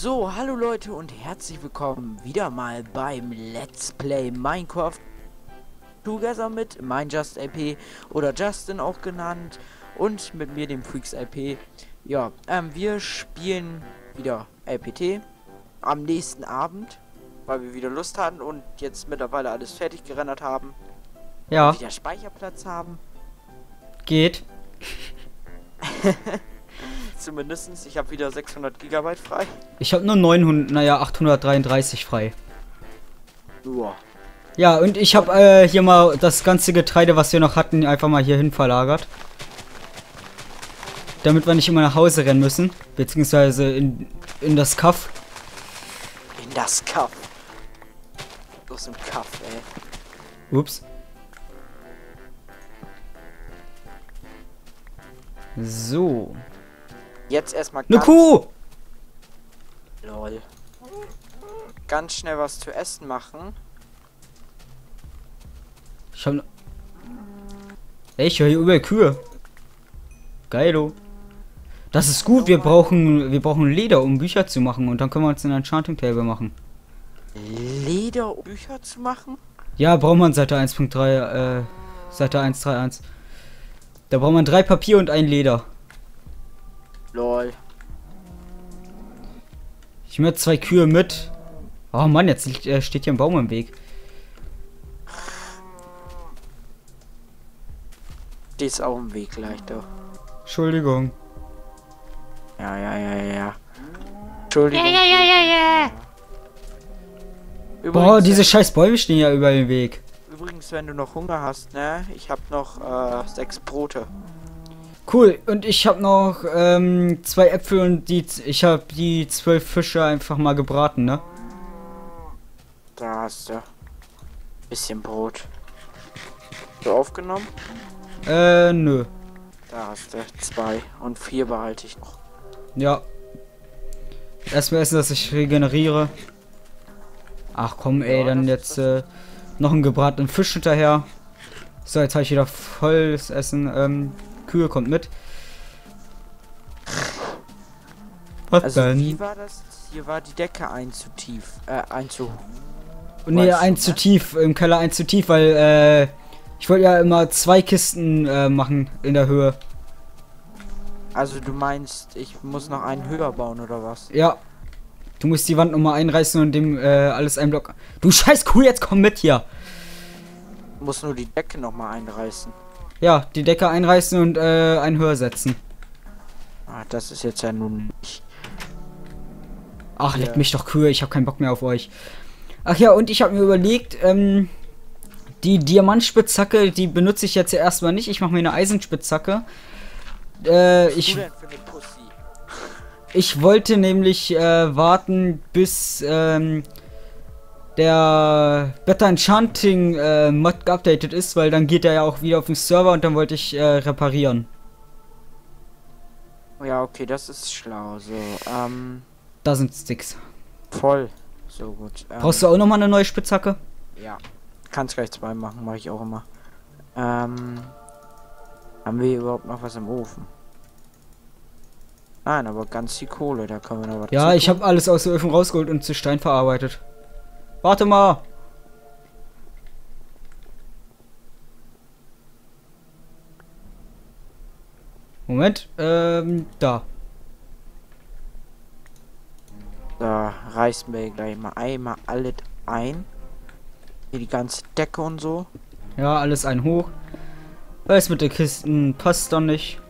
So, hallo Leute und herzlich willkommen wieder mal beim Let's Play Minecraft Together mit MineJustLP oder Justin auch genannt und mit mir dem Freakz LP. Ja, wir spielen wieder LPT am nächsten Abend, weil wir wieder Lust hatten und jetzt mittlerweile alles fertig gerendert haben. Ja. Wieder Speicherplatz haben. Geht. Zumindest, ich habe wieder 600 GB frei. Ich habe nur 900, naja, 833 frei. Boah. Ja, und ich habe hier mal das ganze Getreide, was wir noch hatten, einfach mal hier hin verlagert. Damit wir nicht immer nach Hause rennen müssen. Beziehungsweise in das Kaff. In das Kaff. Aus dem Kaff, ey. Ups. So. Jetzt erstmal eine Kuh! Lol. Ganz schnell was zu essen machen. Ich hab... Ey, ich höre hier über Kühe. Geilo. Das ist gut, wir brauchen Leder, um Bücher zu machen. Und dann können wir uns ein Enchanting Table machen. Leder, um Bücher zu machen? Ja, braucht man Seite 1.3, Seite 131. Da braucht man 3 Papier und ein Leder. Lol. Ich nehme 2 Kühe mit. Oh Mann, jetzt steht hier ein Baum im Weg. Die ist auch im Weg gleich doch. Entschuldigung. Ja. Entschuldigung. Ja. Boah, diese scheiß Bäume stehen ja überall im Weg. Übrigens, wenn du noch Hunger hast, ne? Ich hab noch 6 Brote. Cool, und ich habe noch 2 Äpfel und ich habe die 12 Fische einfach mal gebraten, ne? Da hast du. Bisschen Brot. Hast du aufgenommen? Nö. Da hast du 2 und 4 behalte ich noch. Ja. Erstmal essen, dass ich regeneriere. Ach komm, ey, ja, dann jetzt noch einen gebratenen Fisch hinterher. So, jetzt habe ich wieder volles Essen. Kühe kommt mit. Was also denn? Wie war das? Hier war die Decke ein zu tief. Im Keller ein zu tief, weil ich wollte ja immer 2 Kisten machen in der Höhe. Also du meinst, ich muss noch einen höher bauen oder was? Ja. Du musst die Wand nochmal einreißen und dem alles ein Block. Du scheiß Kuh, jetzt komm mit hier. Du musst nur die Decke nochmal einreißen. Ja, die Decke einreißen und einen höher setzen. Ah, das ist jetzt ja nun nicht. Ach, leckt mich doch Kühe, ich habe keinen Bock mehr auf euch. Ach ja, und ich habe mir überlegt, die Diamantspitzhacke, die benutze ich jetzt ja erstmal nicht. Ich mache mir eine Eisenspitzhacke. Ich wollte nämlich warten, bis der Better Enchanting Mod geupdatet ist, weil dann geht er ja auch wieder auf den Server und dann wollte ich reparieren. Ja, okay, das ist schlau. So, da sind Sticks. Voll. So gut. Brauchst du auch nochmal eine neue Spitzhacke? Ja. Kannst gleich 2 machen, mache ich auch immer. Haben wir überhaupt noch was im Ofen? Nein, aber ganz viel Kohle, da können wir noch was. Ja, ich habe alles aus dem Öfen rausgeholt und zu Stein verarbeitet. Warte mal. Moment, da. Da reißen wir gleich mal einmal alles ein. Hier die ganze Decke und so. Ja, alles ein hoch. Weiß mit den Kisten passt doch nicht.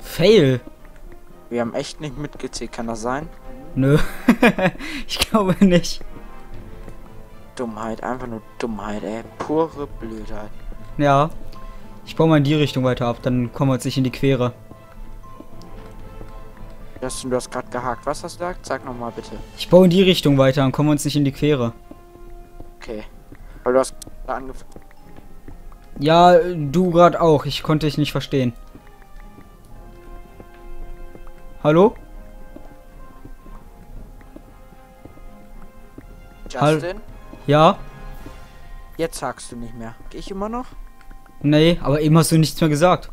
Fail. Wir haben echt nicht mitgezählt, kann das sein? Nö, ich glaube nicht. Dummheit, einfach nur Dummheit, ey. Pure Blödheit. Ja, ich baue mal in die Richtung weiter ab, dann kommen wir uns nicht in die Quere. Du hast gerade gehakt. Was hast du gesagt? Sag nochmal bitte. Ich baue in die Richtung weiter, dann kommen wir uns nicht in die Quere. Okay, weil du hast da angefangen. Ja, du gerade auch. Ich konnte dich nicht verstehen. Hallo? Justin? Ja? Jetzt sagst du nicht mehr. Geh ich immer noch? Nee, aber eben hast du nichts mehr gesagt.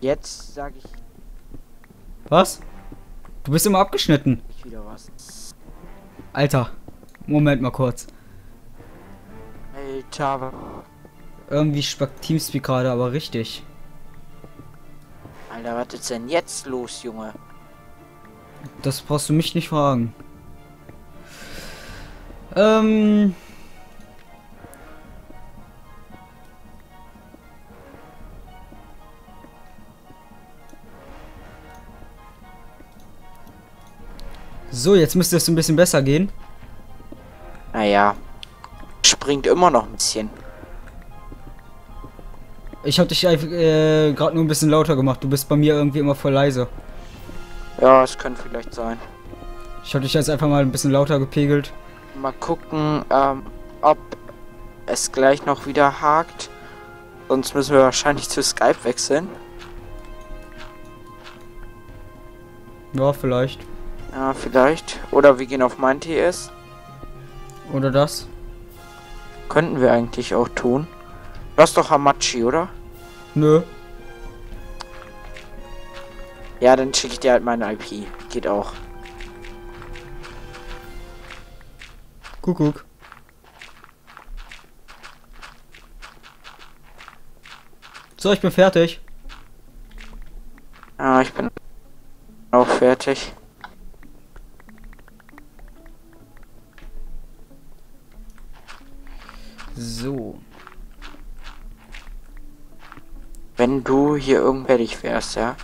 Jetzt sag ich Was? Du bist immer abgeschnitten. Wieder was. Alter, Moment mal kurz. Alter. Irgendwie spackt Teamspeak gerade, aber richtig. Alter, was ist denn jetzt los, Junge? Das brauchst du mich nicht fragen. So, jetzt müsste es ein bisschen besser gehen. Naja, springt immer noch ein bisschen. Ich habe dich gerade nur ein bisschen lauter gemacht. Du bist bei mir irgendwie immer voll leise. Ja, es könnte vielleicht sein. Ich habe dich jetzt einfach mal ein bisschen lauter gepegelt. Mal gucken, ob es gleich noch wieder hakt. Sonst müssen wir wahrscheinlich zu Skype wechseln. Ja, vielleicht. Ja, vielleicht. Oder wir gehen auf mein TS. Oder das. Könnten wir eigentlich auch tun. Du hast doch Hamachi, oder? Nö. Ja, dann schicke ich dir halt meine IP. Geht auch. Kuckuck. So, ich bin fertig. Ah, ich bin auch fertig. So. Wenn du hier irgendwellig wärst, ja?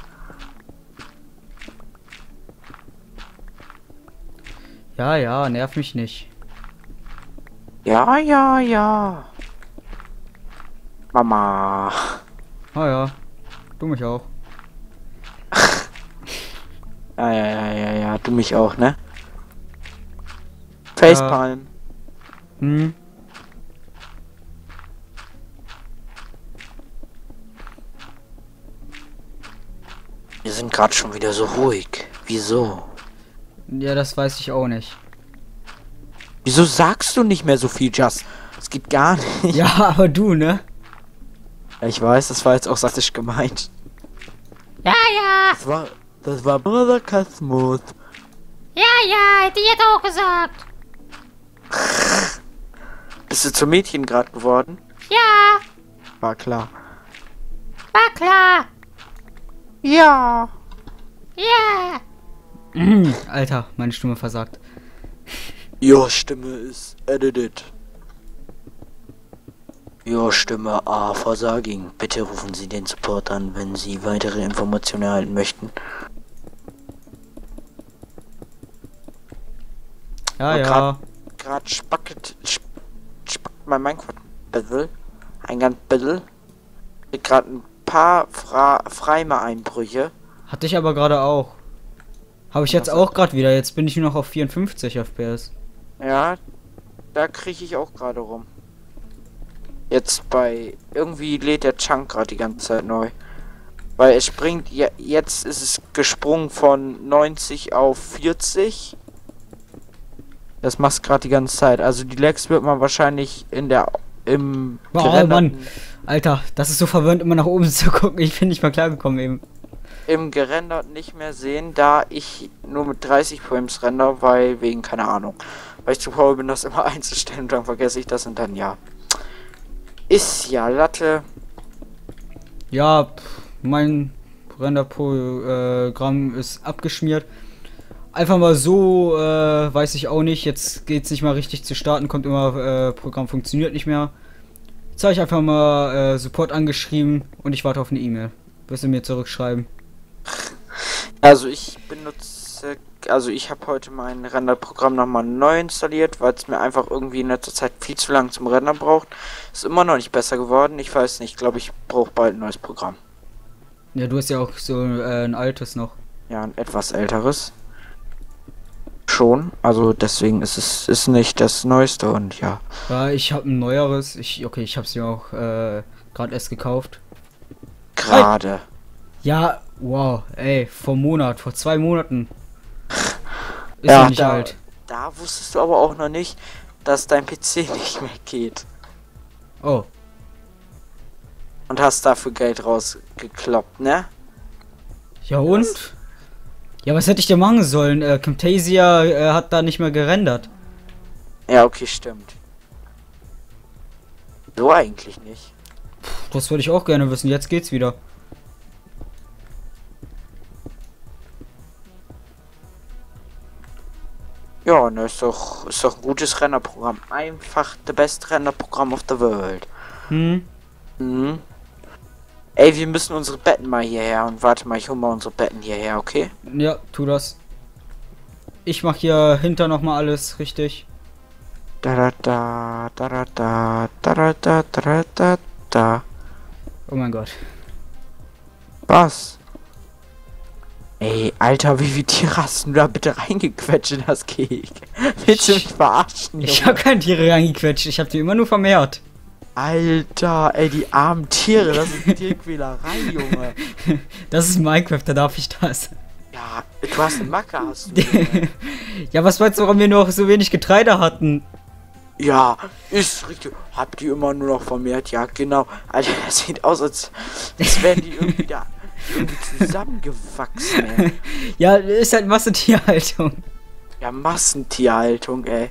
Ja, nerv mich nicht. Ja. Mama. Ah ja, du mich auch. Ja, du mich auch, ne? Facepalm. Ja. Hm. Wir sind gerade schon wieder so ruhig. Wieso? Ja, das weiß ich auch nicht. Wieso sagst du nicht mehr so viel, Just? Es geht gar nicht. Ja, aber du, ne? Ja, ich weiß, das war jetzt auch sarkastisch gemeint. Ja. Das war Sarkasmus. Ja, hätte ich jetzt auch gesagt. Bist du zum Mädchen gerade geworden? Ja. War klar. Ja. Alter, meine Stimme versagt. Your Stimme ist edited. Your Stimme versaging. Bitte rufen Sie den Support an, wenn Sie weitere Informationen erhalten möchten. Ja. Gerade spackt mein Minecraft-Battle. Ein ganz Battle. Gerade ein paar Freimer-Einbrüche. Hatte ich aber gerade auch. Habe ich jetzt auch gerade wieder. Jetzt bin ich nur noch auf 54 FPS. Ja, da kriege ich auch gerade rum. Jetzt bei... Irgendwie lädt der Chunk gerade die ganze Zeit neu. Weil es springt... Ja, jetzt ist es gesprungen von 90 auf 40. Das macht gerade die ganze Zeit. Also die Lags wird man wahrscheinlich in der... Oh Mann! Alter, das ist so verwirrend, immer nach oben zu gucken. Ich bin nicht mal klar gekommen eben. Im gerendert nicht mehr sehen, da ich nur mit 30 Frames render, weil wegen, keine Ahnung, weil ich zu faul bin, das immer einzustellen und dann vergesse ich das und dann ja. Ist ja Latte. Ja, mein Renderprogramm ist abgeschmiert. Einfach mal so, weiß ich auch nicht, jetzt geht's nicht mal richtig zu starten, kommt immer, Programm funktioniert nicht mehr. Jetzt habe ich einfach mal Support angeschrieben und ich warte auf eine E-Mail. Wirst du mir zurückschreiben? Also ich benutze, also ich habe heute mein Renderprogramm nochmal neu installiert, weil es mir einfach irgendwie in letzter Zeit viel zu lang zum Rendern braucht. Ist immer noch nicht besser geworden, ich weiß nicht, glaube ich brauche bald ein neues Programm. Ja, du hast ja auch so ein altes noch. Ja, ein etwas älteres. Schon, also deswegen ist es nicht das Neueste und ja. Ja, ich habe ein neueres, ich habe es ja auch gerade erst gekauft. Gerade. Ja, wow, ey, vor 2 Monaten. Ist ja nicht alt. Da wusstest du aber auch noch nicht, dass dein PC nicht mehr geht. Oh. Und hast dafür Geld rausgekloppt, ne? Ja und? Ja, was hätte ich denn machen sollen? Camtasia hat da nicht mehr gerendert. Ja, okay, stimmt. So eigentlich nicht. Puh, das würde ich auch gerne wissen. Jetzt geht's wieder. Ja, ne, ist doch ein gutes Renderprogramm. Einfach das beste Renderprogramm auf der Welt. Hm. Mhm. Ey, wir müssen unsere Betten mal hierher. Und warte mal, ich hole mal unsere Betten hierher, okay? Ja, tu das. Ich mach hier hinter nochmal alles richtig. Da. Oh mein Gott. Was? Ey, Alter, wie viele Tiere hast du da bitte reingequetscht in das Cake? Willst du mich verarschen? Junge? Ich hab keine Tiere reingequetscht, ich hab die immer nur vermehrt. Alter, ey, die armen Tiere, das ist Tierquälerei, Junge. Das ist Minecraft, da darf ich das. Ja, du hast einen Macker, hast du. Ja, was meinst du, warum wir noch so wenig Getreide hatten? Ja, ist richtig. Habt ihr immer nur noch vermehrt? Ja, genau. Alter, das sieht aus, als wären die irgendwie da... zusammengewachsen, ey. Ja, ist halt Massentierhaltung. Ja, Massentierhaltung, ey.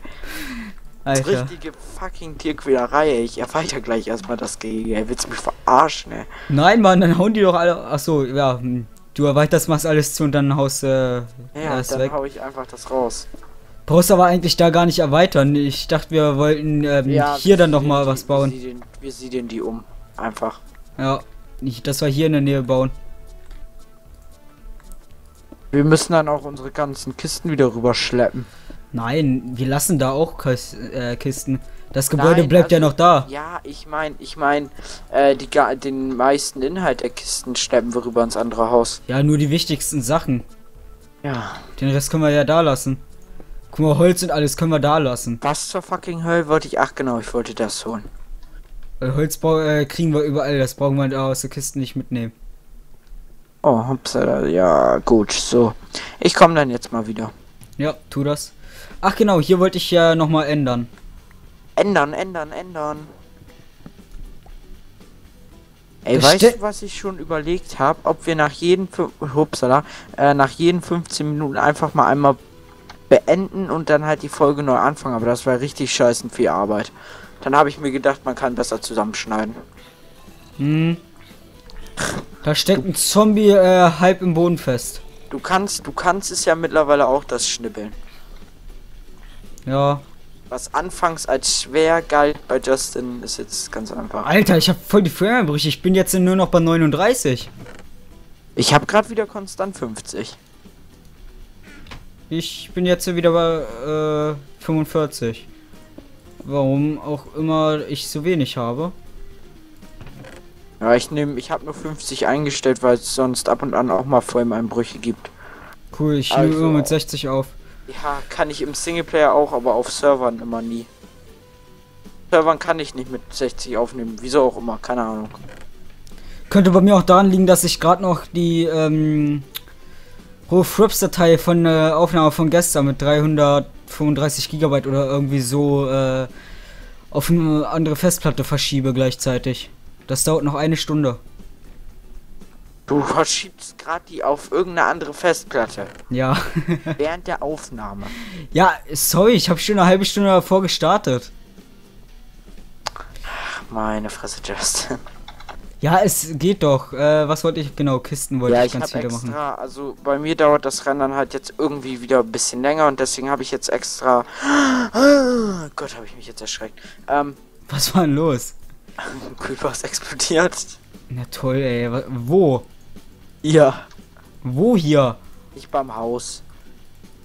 Das richtige fucking Tierquälerei, ey. Ich erweitere gleich erstmal das Gehege, ey. Willst du mich verarschen, ey? Nein, Mann, dann hauen die doch alle... Achso, ja. Du erweiterst, machst alles zu und dann haust dann weg. Hau ich einfach das raus. Brauchst aber eigentlich da gar nicht erweitern. Ich dachte, wir wollten hier dann noch mal was bauen. Wir siedeln die um. Einfach. Ja, nicht, dass wir hier in der Nähe bauen. Wir müssen dann auch unsere ganzen Kisten wieder rüberschleppen. Nein, wir lassen da auch Kisten. Das Gebäude bleibt also, ja noch da. Ja, den meisten Inhalt der Kisten schleppen wir rüber ins andere Haus. Ja, nur die wichtigsten Sachen. Ja. Den Rest können wir ja da lassen. Guck mal, Holz und alles können wir da lassen. Was zur fucking Hölle wollte ich? Ach genau, ich wollte das holen. Weil Holzbau kriegen wir überall. Das brauchen wir da aus der Kiste nicht mitnehmen. Oh, Hopsala, ja, gut, so. Ich komme dann jetzt mal wieder. Ja, tu das. Ach genau, hier wollte ich ja nochmal ändern. Ändern. Ey, weißt du, was ich schon überlegt habe? Ob wir nach jedem, nach jeden 15 Minuten einfach mal einmal beenden und dann halt die Folge neu anfangen. Aber das war richtig scheißen viel Arbeit. Dann habe ich mir gedacht, man kann besser zusammenschneiden. Hm. Da steckt ein Zombie halb im Boden fest. Du kannst es ja mittlerweile auch, das Schnippeln. Ja. Was anfangs als schwer galt bei Justin, ist jetzt ganz einfach. Alter, ich habe voll die Feuerbrüche. Ich bin jetzt nur noch bei 39. Ich habe gerade wieder konstant 50. Ich bin jetzt wieder bei 45. Warum auch immer ich so wenig habe. Ja, ich habe nur 50 eingestellt, weil es sonst ab und an auch mal Frame-Einbrüche gibt. Cool, ich nehme immer mit 60 auf. Ja, kann ich im Singleplayer auch, aber auf Servern immer nie. Servern kann ich nicht mit 60 aufnehmen, wieso auch immer, keine Ahnung. Könnte bei mir auch daran liegen, dass ich gerade noch die Rohfrips-Datei von Aufnahme von gestern mit 335 GB oder irgendwie so auf eine andere Festplatte verschiebe gleichzeitig. Das dauert noch eine Stunde. Du verschiebst gerade die auf irgendeine andere Festplatte. Ja. Während der Aufnahme. Ja, sorry, ich habe schon eine halbe Stunde davor gestartet. Ach, meine Fresse, Justin. Ja, es geht doch. Was wollte ich genau? Kisten wollte ich ganz viele extra, machen. Also bei mir dauert das Rendern halt jetzt irgendwie wieder ein bisschen länger und deswegen habe ich jetzt extra... Oh Gott, habe ich mich jetzt erschreckt. Was war denn los? Kuh, was explodiert? Na toll, ey. Wo? Ja. Wo hier? Nicht beim Haus.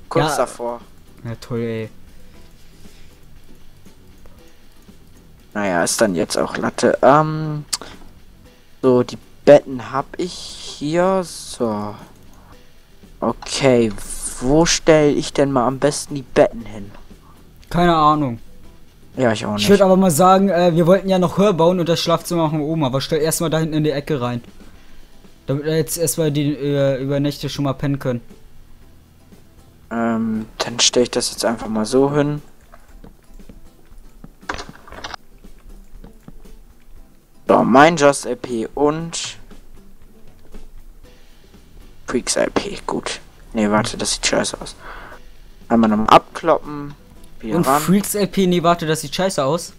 Kurz davor. Na toll, ey. Naja, ist dann jetzt auch Latte. So, die Betten hab ich hier. So. Okay, wo stelle ich denn mal am besten die Betten hin? Keine Ahnung. Ja, ich auch nicht. Ich würde aber mal sagen, wir wollten ja noch höher bauen und das Schlafzimmer machen oben, aber stell erstmal da hinten in die Ecke rein. Damit wir jetzt erstmal die Übernächte schon mal pennen können. Dann stelle ich das jetzt einfach mal so hin. So, MineJustLP und Freakz LP, gut. Ne, warte, das sieht scheiße aus. Einmal nochmal abkloppen. Und Freakz LP, nee, warte, das sieht scheiße aus.